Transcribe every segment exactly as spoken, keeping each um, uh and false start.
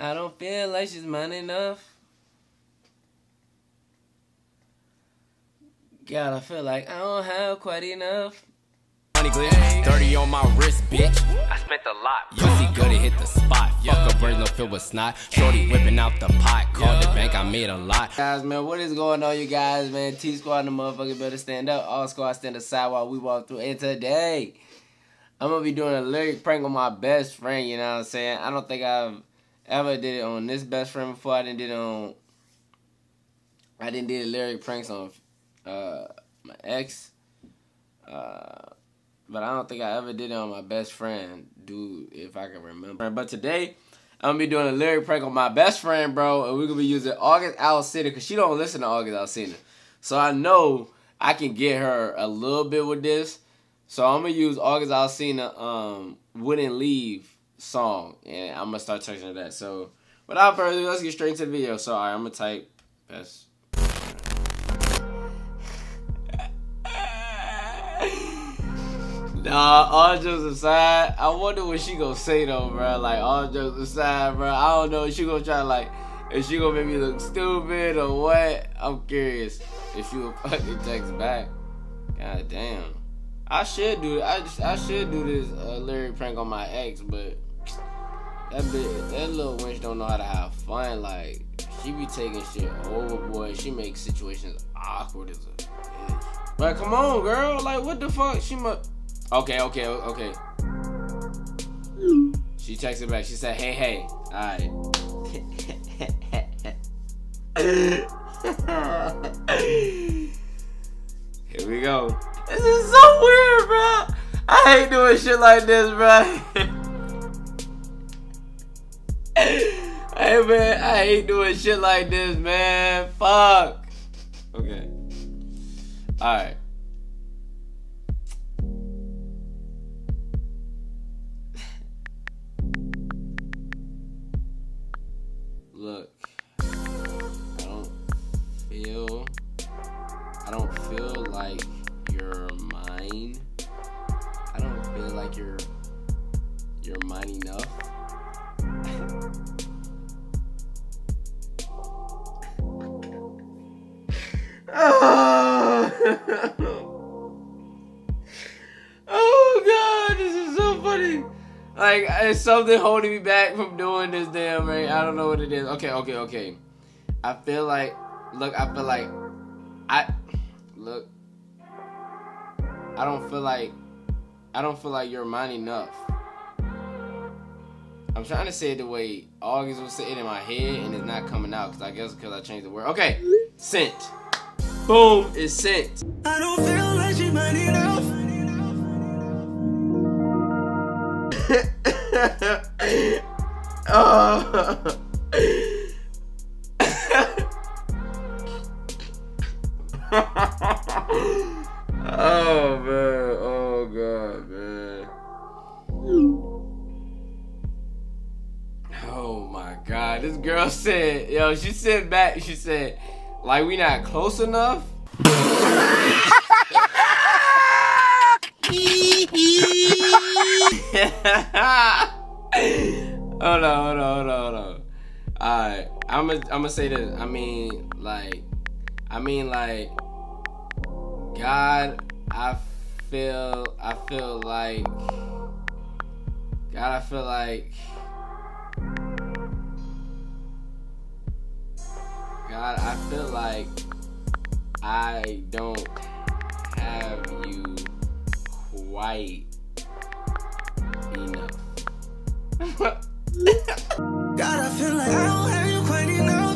I don't feel like she's mine enough. God, I feel like I don't have quite enough. thirty on my wrist, bitch. I spent a lot. You see good, it hit the spot. Fuck a brain, no feel with snot. Shorty whipping out the pot. Called the bank, I made a lot. Guys, man, what is going on, you guys, man? T-Squad and the motherfucker better stand up. All squad stand aside while we walk through. And today, I'm gonna be doing a lyric prank with my best friend, you know what I'm saying? I don't think I've ever did it on this best friend before. I didn't did it on... I didn't did lyric pranks on uh, my ex. Uh... But I don't think I ever did it on my best friend, dude, if I can remember. But today, I'm going to be doing a lyric prank on my best friend, bro. And we're going to be using August Alsina, because she don't listen to August Alsina. So I know I can get her a little bit with this. So I'm going to use August Alsina, um, Wouldn't Leave song. And I'm going to start touching to that. So without further ado, let's get straight into the video. So all right, I'm going to type best. Nah, all jokes aside, I wonder what she gonna say though, bro. Like, all jokes aside, bro. I don't know if she gonna try, like, if she gonna make me look stupid or what. I'm curious if she will fucking text back. God damn. I should do I just, I should do this uh, lyric prank on my ex, but that bitch, that little wench don't know how to have fun. Like, she be taking shit overboard. She makes situations awkward as a bitch. Like, come on, girl. Like, what the fuck? She must. Okay, okay, okay. She texted back. She said, hey, hey. All right. Here we go. This is so weird, bro. I hate doing shit like this, bro. Hey, man. I hate doing shit like this, man. Fuck. Okay. All right. Look, I don't feel, I don't feel like you're mine. I don't feel like you're, you're mine enough. Oh God, this is so funny. Like, it's something holding me back from doing this damn thing. I don't know what it is. Okay, okay, okay. I feel like, look, I feel like, I, look, I don't feel like, I don't feel like you're mine enough. I'm trying to say it the way August was sitting in my head and it's not coming out, because I guess because I changed the word. Okay, sent. Boom, it's sent. I don't feel like you're mine enough. Oh. Oh man, oh God, man. Oh my God, this girl said, yo, she said back, she said, like, we not close enough? Hold on, hold on, hold on, hold on. Alright, I'ma I'ma say this. I mean, like, I mean, like, God, I feel, I feel like, God, I feel like, God, I feel like I don't have you quite enough. God, I feel like I don't have you quite enough.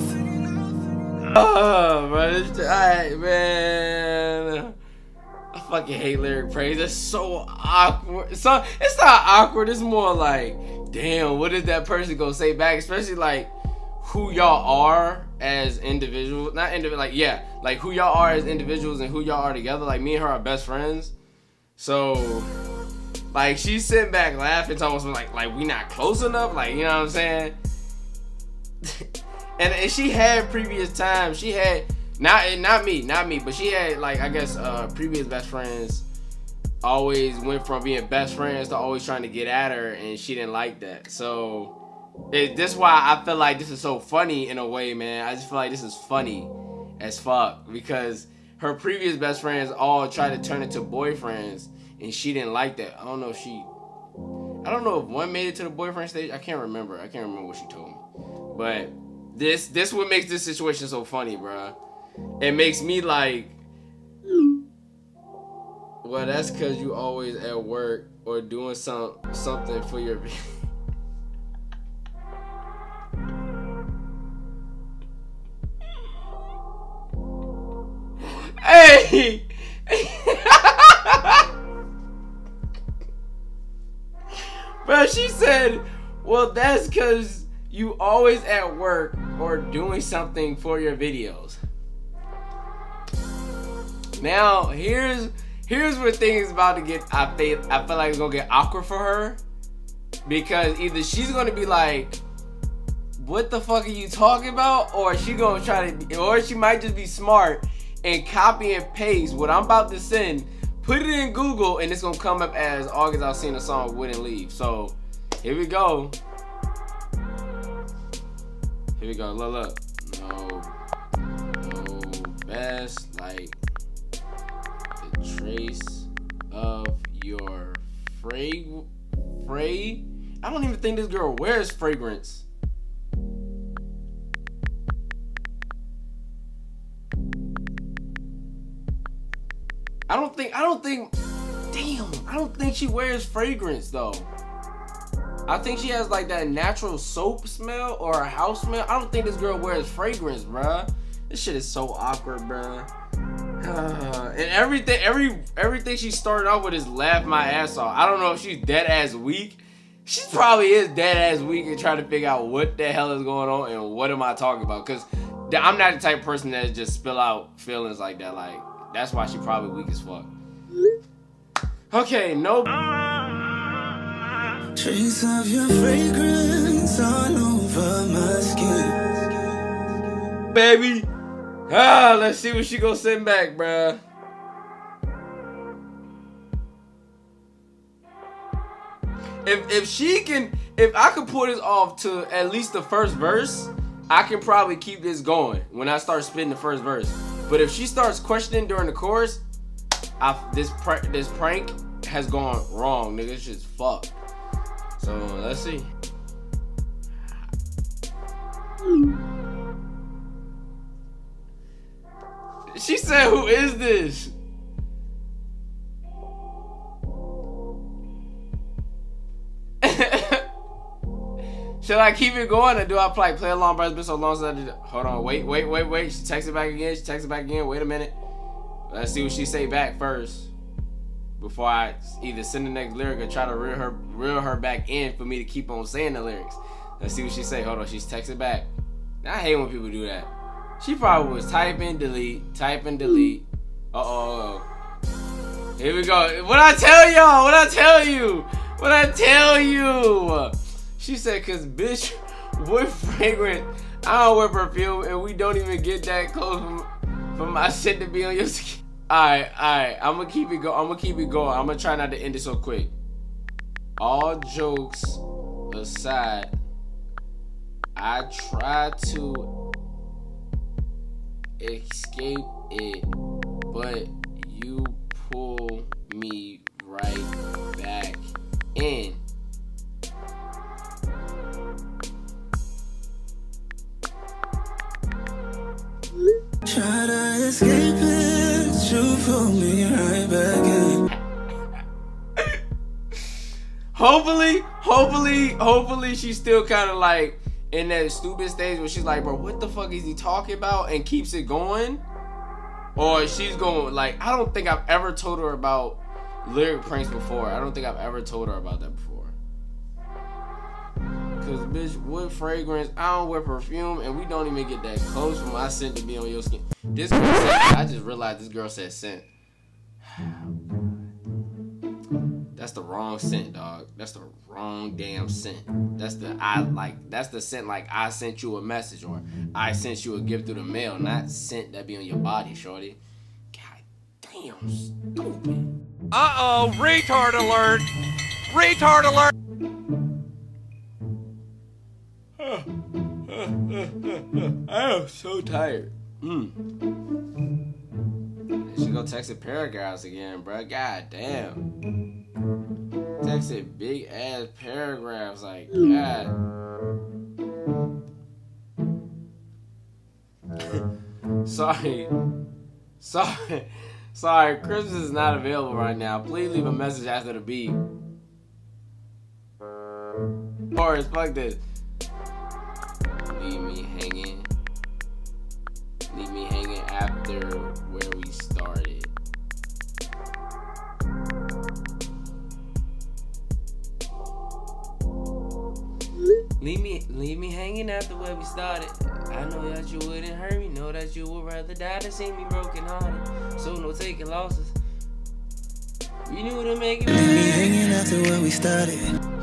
Oh, bro, this, alright, man. I fucking hate lyric praise. It's so awkward. So it's not awkward. It's more like, damn, what is that person gonna say back? Especially like who y'all are as individuals. Not individual. Like yeah, like who y'all are as individuals and who y'all are together. Like me and her are best friends. So. Like, she's sitting back laughing, talking about like, like, we not close enough? Like, you know what I'm saying? and, and she had previous times. She had, not not me, not me, but she had, like, I guess, uh, previous best friends always went from being best friends to always trying to get at her, and she didn't like that. So, It, this is why I feel like this is so funny in a way, man. I just feel like this is funny as fuck because her previous best friends all tried to turn into boyfriends, and she didn't like that. I don't know if she... I don't know if one made it to the boyfriend stage. I can't remember. I can't remember what she told me. But this this what makes this situation so funny, bruh. It makes me like... Well, that's because you always at work or doing some something for your... Hey! Bro, she said, well, that's because you always at work or doing something for your videos. Now, here's here's where things about to get, I, think, I feel like it's going to get awkward for her. Because either she's going to be like, what the fuck are you talking about? Or she going to try to, or she might just be smart and copy and paste what I'm about to send, put it in Google, and it's gonna come up as August Alsina song wouldn't leave. So here we go. Here we go. Look, look. No, no best like the trace of your fray fray. I don't even think this girl wears fragrance. I don't think, I don't think, damn, I don't think she wears fragrance, though. I think she has, like, that natural soap smell or a house smell. I don't think this girl wears fragrance, bruh. This shit is so awkward, bruh. Uh, and everything, every, everything she started off with is laugh my ass off. I don't know if she's dead-ass weak. She probably is dead-ass weak and trying to figure out what the hell is going on and what am I talking about. Because I'm not the type of person that just spill out feelings like that, like. That's why she probably weak as fuck. Okay, no. Trace of your fragrance all over my skin. Baby. Ah, let's see what she gonna send back, bruh. If if she can, if I can pull this off to at least the first verse, I can probably keep this going when I start spitting the first verse. But if she starts questioning during the chorus, I, this pr this prank has gone wrong, nigga. It's just fucked. So let's see. She said, "Who is this?" Should I keep it going or do I play, play along, bro? It's been so long since I did it. Hold on, wait, wait, wait, wait. She texted back again. She texted back again. Wait a minute. Let's see what she say back first before I either send the next lyric or try to reel her, reel her back in for me to keep on saying the lyrics. Let's see what she say. Hold on, she's texted back. I hate when people do that. She probably was typing, delete, typing, delete. Uh-oh. Here we go. What I tell y'all? What I tell you? What I tell you? She said, cause bitch, what fragrance? I don't wear perfume and we don't even get that close from, from my shit to be on your skin. Alright, alright, I'm gonna keep it go. I'm gonna keep it going. I'm gonna try not to end it so quick. All jokes aside, I try to escape it, but you pull me right back in. Try to escape it, you pull me right back in. Hopefully, hopefully, hopefully she's still kind of like in that stupid stage where she's like, bro, what the fuck is he talking about? And keeps it going. Or she's going like, I don't think I've ever told her about lyric pranks before. I don't think I've ever told her about that before. Cause bitch, what fragrance? I don't wear perfume, and we don't even get that close from my scent to be on your skin. This girl said, I just realized this girl said scent. That's the wrong scent, dog. That's the wrong damn scent. That's the I like. That's the scent like I sent you a message or I sent you a gift through the mail, not scent that be on your body, shorty. God damn, stupid. Uh oh, retard alert! Retard alert! I am so tired. Mm. I should go text the paragraphs again, bro. God damn. Texted big ass paragraphs like God. Sorry. Sorry. Sorry, Christmas is not available right now. Please leave a message after the beep. Horace, fuck this. Leave me hanging. Leave me hanging after where we started. Leave me, leave me hanging after where we started. I know that you wouldn't hurt me. Know that you would rather die than see me broken hearted. So no taking losses. You knew to make it. Leave me hanging after where we started.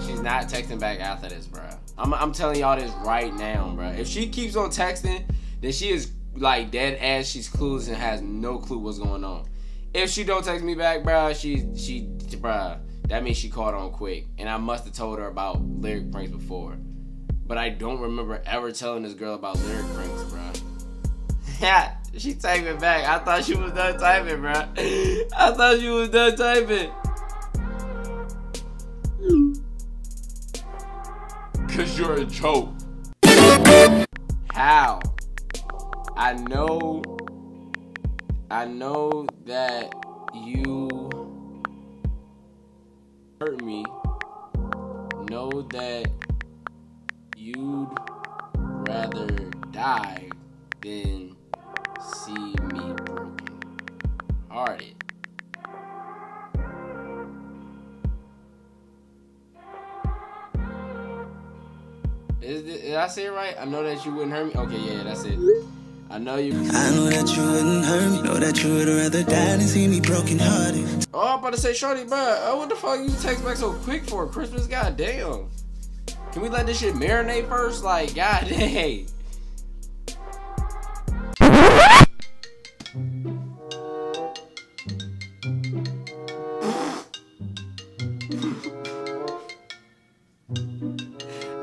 She's not texting back after this, bro. I'm, I'm telling y'all this right now, bro. If she keeps on texting, then she is like dead ass. She's clueless and has no clue what's going on. If she don't text me back, bro, she she, bro, that means she caught on quick. And I must have told her about lyric pranks before. But I don't remember ever telling this girl about lyric pranks, bruh. Yeah, she typing back. I thought she was done typing, bruh. I thought she was done typing. Cause you're a joke. How? I know, I know that you hurt me. Know that you'd rather die than see me broken hearted. Is this, did I say it right? I know that you wouldn't hurt me. Okay, yeah, that's it. I know you. I know that you wouldn't hurt me. Know that you would rather die than see me broken hearted. Oh, I'm about to say, shorty, bruh, oh, what the fuck you text back so quick for Christmas? Goddamn. Can we let this shit marinate first? Like, god dang.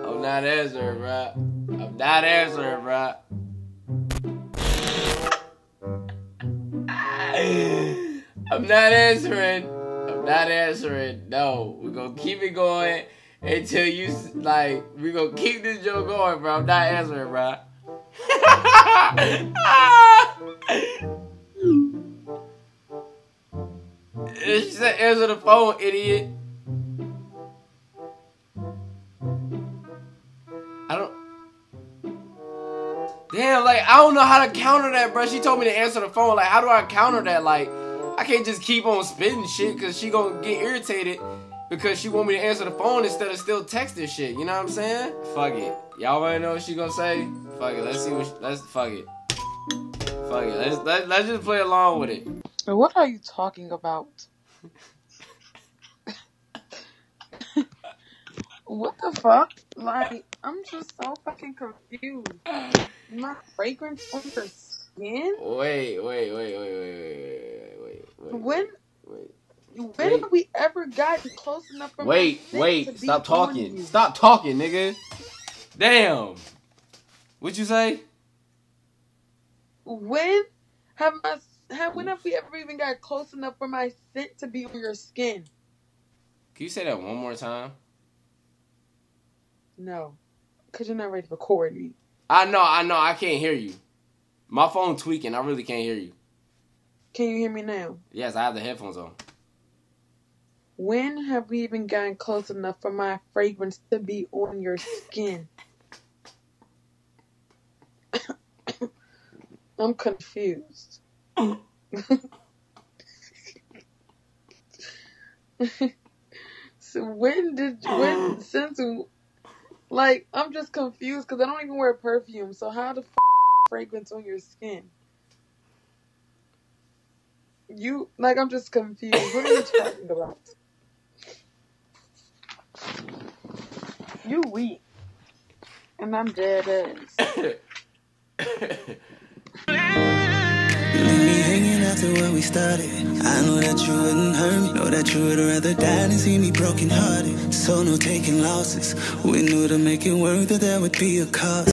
I'm not answering, bruh. I'm not answering, bruh. I'm not answering. I'm not answering. No, we're gonna keep it going. Until you, like, we gonna keep this joke going, bro. I'm not answering, bro. She said, answer the phone, idiot. I don't... Damn, like, I don't know how to counter that, bro. She told me to answer the phone. Like, how do I counter that? Like, I can't just keep on spitting shit because she gonna get irritated. Because she want me to answer the phone instead of still texting shit, you know what I'm saying? Fuck it. Y'all wanna know what she gonna say? Fuck it, let's see what she, let's, fuck it. Fuck it, let's, let, let's just play along with it. What are you talking about? What the fuck? Like, I'm just so fucking confused. My fragrance on your skin? Wait, wait, wait, wait, wait, wait, wait, wait, wait. When? Wait. When wait. have we ever gotten close enough for Wait, wait, to stop talking. Stop talking, nigga. Damn. What'd you say? When have my have when have we ever even got close enough for my scent to be on your skin? Can you say that one more time? No. Cause you're not ready to record me. I know, I know, I can't hear you. My phone tweaking, I really can't hear you. Can you hear me now? Yes, I have the headphones on. When have we even gotten close enough for my fragrance to be on your skin? I'm confused. So when did when since like I'm just confused because I don't even wear perfume. So how the f fragrance on your skin? You like I'm just confused. What are you talking about? You weak. And I'm dead ass. Leave me hanging after where we started. I know that you wouldn't hurt me. Know that you would rather die than see me broken hearted. So no taking losses. We knew to make it work that there would be a cost.